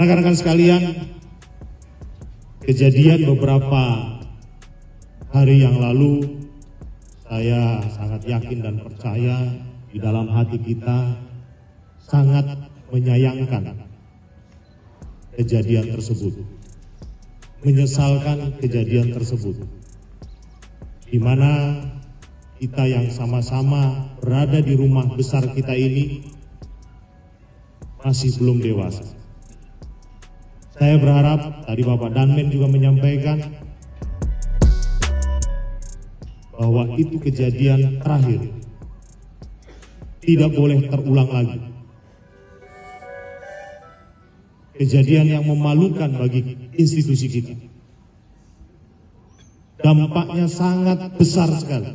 Rekan-rekan sekalian, kejadian beberapa hari yang lalu, saya sangat yakin dan percaya di dalam hati kita sangat menyayangkan kejadian tersebut, menyesalkan kejadian tersebut, di mana kita yang sama-sama berada di rumah besar kita ini masih belum dewasa. Saya berharap, tadi Bapak Danmen juga menyampaikan bahwa itu kejadian terakhir, tidak boleh terulang lagi. Kejadian yang memalukan bagi institusi kita. Dampaknya sangat besar sekali.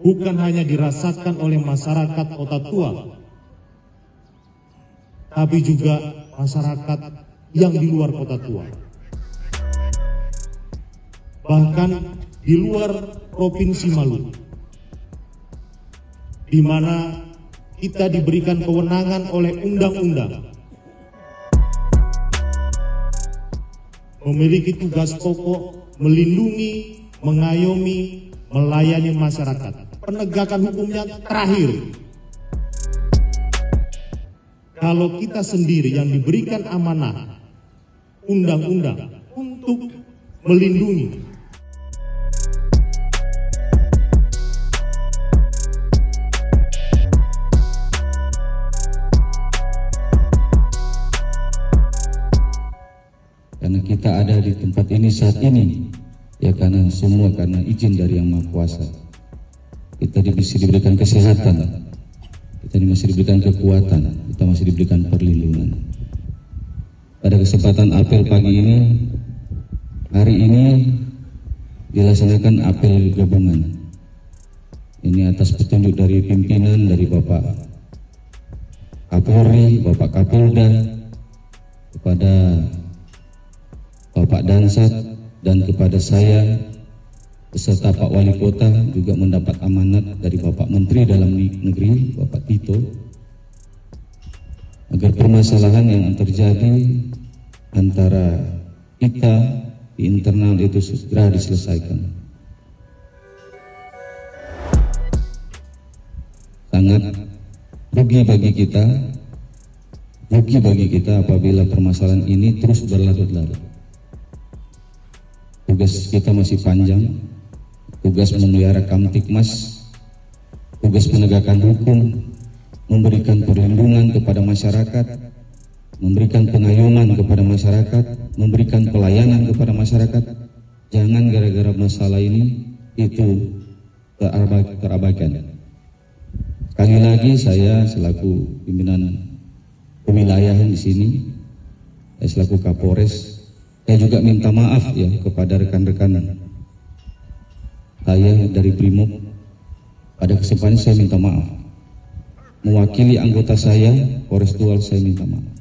Bukan hanya dirasakan oleh masyarakat Kota Tual, tapi juga masyarakat yang di luar Kota Tual, bahkan di luar Provinsi Maluku, di mana kita diberikan kewenangan oleh undang-undang, memiliki tugas pokok melindungi, mengayomi, melayani masyarakat. Penegakan hukumnya terakhir. Kalau kita sendiri yang diberikan amanah undang-undang untuk melindungi, karena kita ada di tempat ini saat ini, ya karena semua karena izin dari Yang Maha Kuasa. Kita masih diberikan kesehatan, kita masih diberikan kekuatan, kita masih diberikan perlindungan. Pada kesempatan apel pagi ini, hari ini dilaksanakan apel gabungan. Ini atas petunjuk dari pimpinan dari Bapak Kapolri, Bapak Kapolda, kepada Bapak Dansat dan kepada saya, beserta Pak Wali Kota juga mendapat amanat dari Bapak Menteri Dalam Negeri, Bapak Tito, agar permasalahan yang terjadi antara kita di internal itu segera diselesaikan. Sangat rugi bagi kita apabila permasalahan ini terus berlarut-larut. Tugas kita masih panjang. Tugas memelihara Kamtikmas, tugas penegakan hukum, memberikan perlindungan kepada masyarakat, memberikan pengayoman kepada masyarakat, memberikan pelayanan kepada masyarakat. Jangan gara-gara masalah ini itu terabaikan. Sekali lagi saya selaku pimpinan kewilayahan di sini, saya selaku Kapolres, saya juga minta maaf ya kepada rekan-rekan. Saya dari Brimob, pada kesempatan saya minta maaf. Mewakili anggota saya, Polres Tual, saya minta maaf.